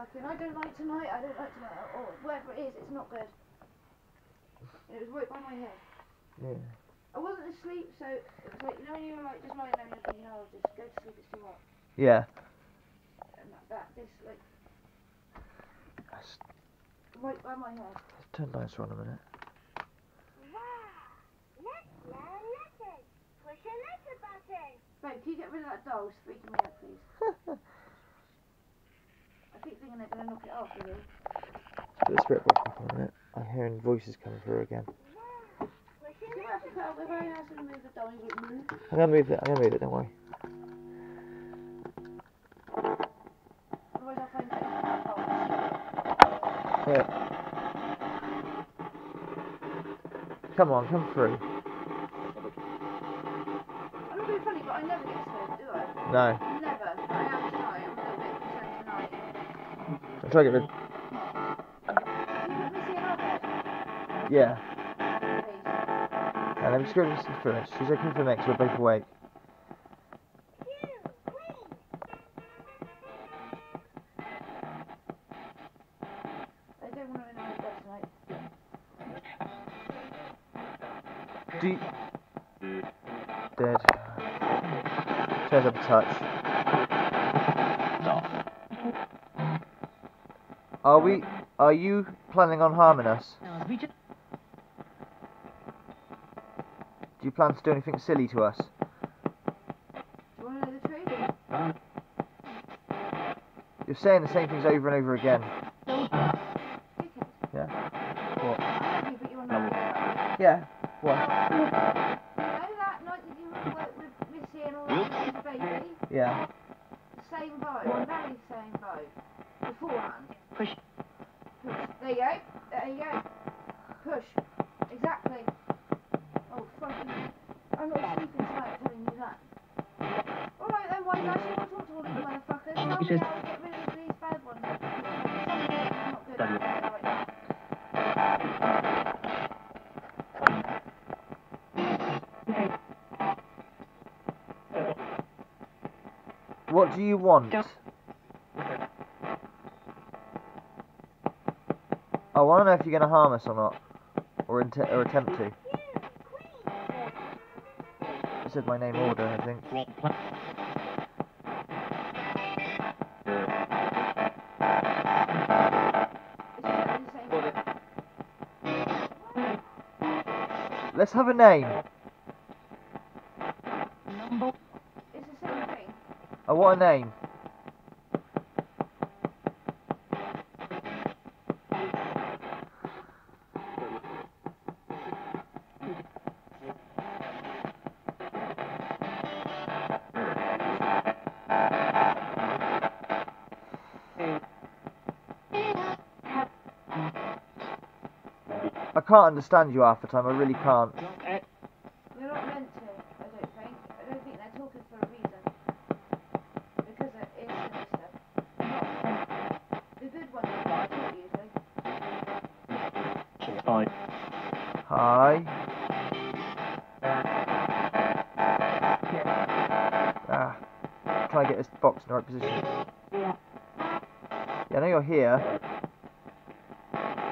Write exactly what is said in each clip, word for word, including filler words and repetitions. fucking, I don't like tonight, I don't like tonight, or whatever it is, it's not good. And it was right by my head. Yeah. I wasn't asleep, so it was like, you know when you were like, just lying there and you're thinking, oh, just go to sleep, it's too hot. Yeah. And that, that, this, like, that's right by my head. Turn lights on a minute. Wow! Let's learn letters. Push a letter button. Right, can you get rid of that doll? It's freaking me out, please. I keep thinking they're going to knock it off, really. Let's put the spirit box back on a minute. I'm hearing voices coming through again. Wow! Push a letter button. We're very nice to move the doll. I'm going to move it. I'm going to move it, don't worry. Otherwise I'll find out. Yeah. Come on, come through. I'm not being funny, but I never get scared, do I? No. Never. I am tonight. I'm a little bit concerned tonight. I'll try to get rid of it. Can you put Missy in our bed? Yeah. Please. Now, let me just go and finish. She's looking for next, we're both awake. Deep. Dead. Turns up a touch. No. Are we... Are you planning on harming us? Do you plan to do anything silly to us? Do you want another trade? You're saying the same things over and over again. Yeah. What? Yeah. What? You know that night that you were work with Missy and all that baby? Yeah. The same boat, the very same boat. Beforehand. Push. Push. There you go. There you go. Push. Exactly. Oh, fucking. I'm not sleeping tonight telling you that. Alright then, why don't you want to talk to all these motherfuckers? Tell me how to get rid of these bad ones. I'm not good at that right now. What do you want? I want to know if you're going to harm us or not. Or, or attempt to. I said my name order, I think. Let's have a name. I want a name. I can't understand you half the time, I really can't. Hi. Ah, try and get this box in the right position. Yeah, I know you're here.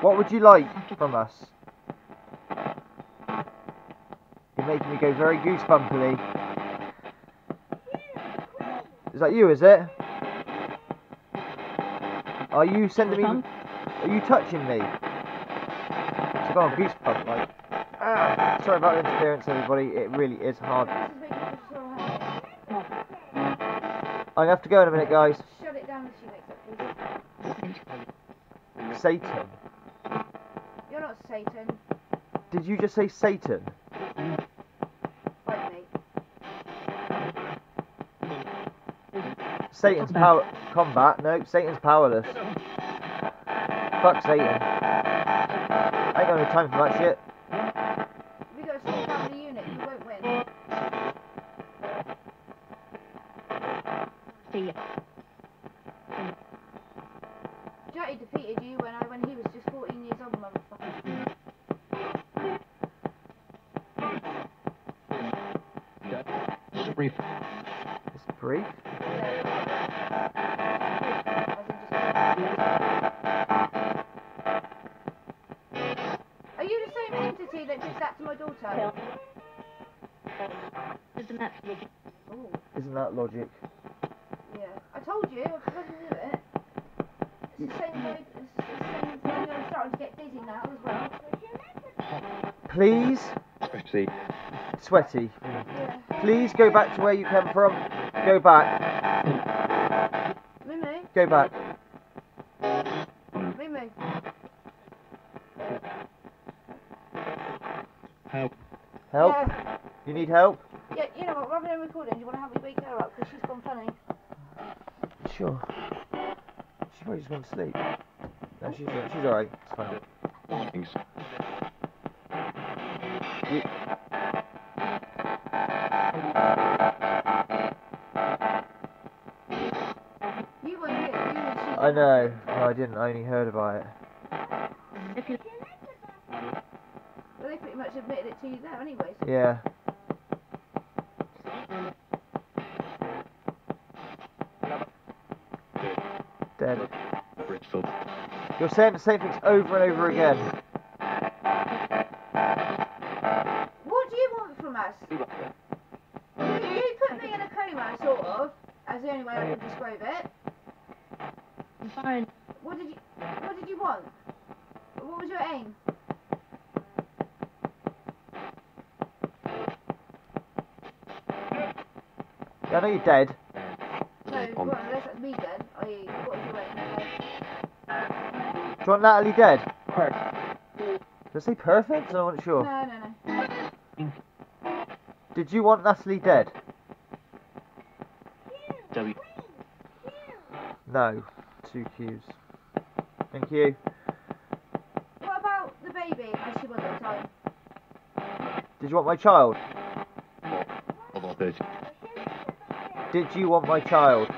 What would you like from us? You're making me go very goosebumpily. Is that you, is it? Are you sending me... Are you touching me? It's gone goosebump like. Ah, sorry about the interference, everybody. It really is hard. I have to go in a minute, guys. Shut it down if she makes up, please. Satan. You're not Satan. Did you just say Satan? Bite me. Satan's power. Combat? No, Satan's powerless. Fuck Satan. I ain't got no time for that shit. Jatty defeated you when I when he was just fourteen years old, motherfucker. It's brief. It's brief? Yeah. Are you the same entity that did that to my daughter? Isn't that logic? Ooh. Isn't that logic? Yeah. I told you, I couldn't do it. It's the same way, it's the same way I'm starting to get dizzy now as well. Please? Sweaty. Sweaty. Yeah. Please go back to where you came from. Go back. Mimi? Go back. Mimi? Help. Help? Yeah. You need help? Yeah, you know what, rather than recording, do you want to have me wake her up? Because she's gone funny. Sure. She's probably just gone to sleep. No, she's, uh, she's alright. It's fine. I think so. Yeah. I know, well, I didn't, I only heard about it. Well, they pretty much admitted it to you there anyway. So yeah. Dead. You're saying the same things over and over again. What do you want from us? You, you put me in a coma, sort of, as the only way I can describe it. Fine. What did you what did you want? What was your aim? Yeah, I know you're dead. No, um, well, unless that's me dead. I what was your aim? Do you want Natalie dead? Perfect. Did I say perfect? I wasn't sure. No, no, no. Did you want Natalie dead? W. No. Two Qs. Thank you. What about the baby as she was at the time? Did you want my child? Did you want my child?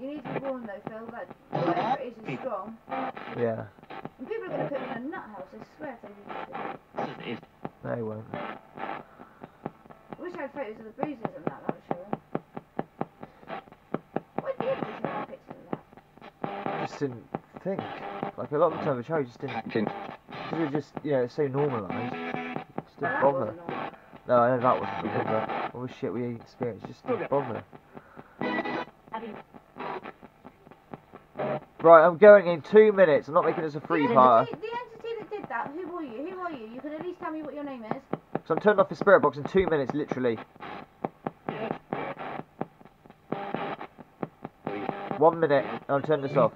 You need to be warned though, Phil, that whatever it is is strong. Yeah. And people are going to put me in a nut house, I swear if they do. They won't. I wish I had photos of the bruises and that, I'm sure. Just didn't think. Like a lot of the time, the child just didn't. Acting. Because it was just, you know, it's so normalised. Just didn't well, bother. No, I know that wasn't normal, but all the shit we experienced just didn't bother. Right, I'm going in two minutes. I'm not making this a three-parter. The, the entity that did that, who were you? Who are you? You can at least tell me what your name is. So I'm turning off the spirit box in two minutes, literally. One minute, and I'll turn this off.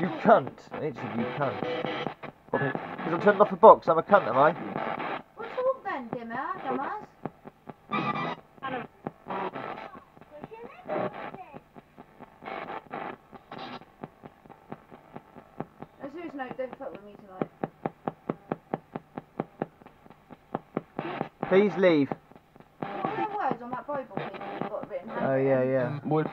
You cunt. Each of you cunt. Because I'm turning off the box, I'm a cunt, am I? What's up then, Dimmer, dumbass? On a serious note, don't fuck with me tonight. Please leave. What were them words on that Bible thing you've got written? Oh, yeah, yeah. What?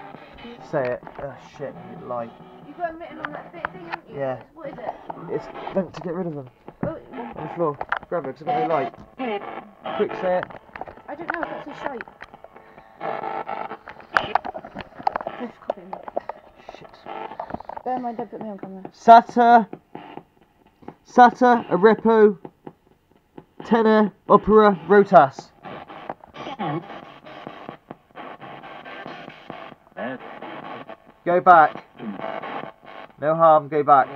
Say it. Oh shit, you lie. You've got them written on that bit thing, haven't you? Yeah. What is it? It's meant to get rid of them. Oh, on the floor. Grab it, because I'm going to be light. Quick, say it. I don't know, that's a shape. Let's copy him. Shit. Bear in mind, don't put me on camera. Sata. Sata, Arepo, Tenor, Opera, Rotas. Go back. No harm, go back.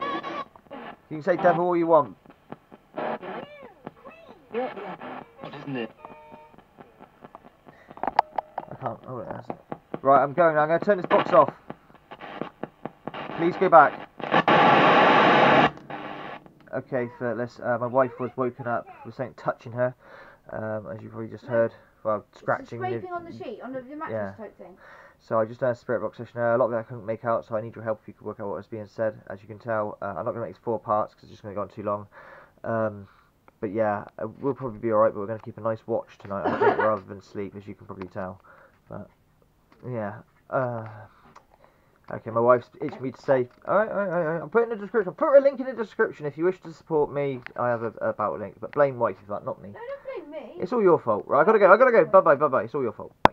You can say devil all you want. What isn't it? I can't. Oh, that's it. Right, I'm going now. I'm going to turn this box off. Please go back. Okay, Phyllis. Uh, my wife was woken up with something touching her, um, as you probably just heard. Well, scratching. Scraping on the sheet, on the, the mattress yeah. type thing. So I just done a spirit box session there. A lot of it I couldn't make out, so I need your help if you could work out what was being said. As you can tell, uh, I'm not going to make this four parts because it's just going to go on too long. Um, but yeah, we'll probably be alright, but we're going to keep a nice watch tonight I think, rather than sleep, as you can probably tell. But yeah. Uh, okay, my wife's itching me to say, alright, alright, alright, I'll put it in the description. I'll put a link in the description if you wish to support me. I have a, a battle link, but blame wife for that, not me. No, don't blame me. It's all your fault. Right, I've got to go, I've got to go. Bye-bye, bye-bye. It's all your fault.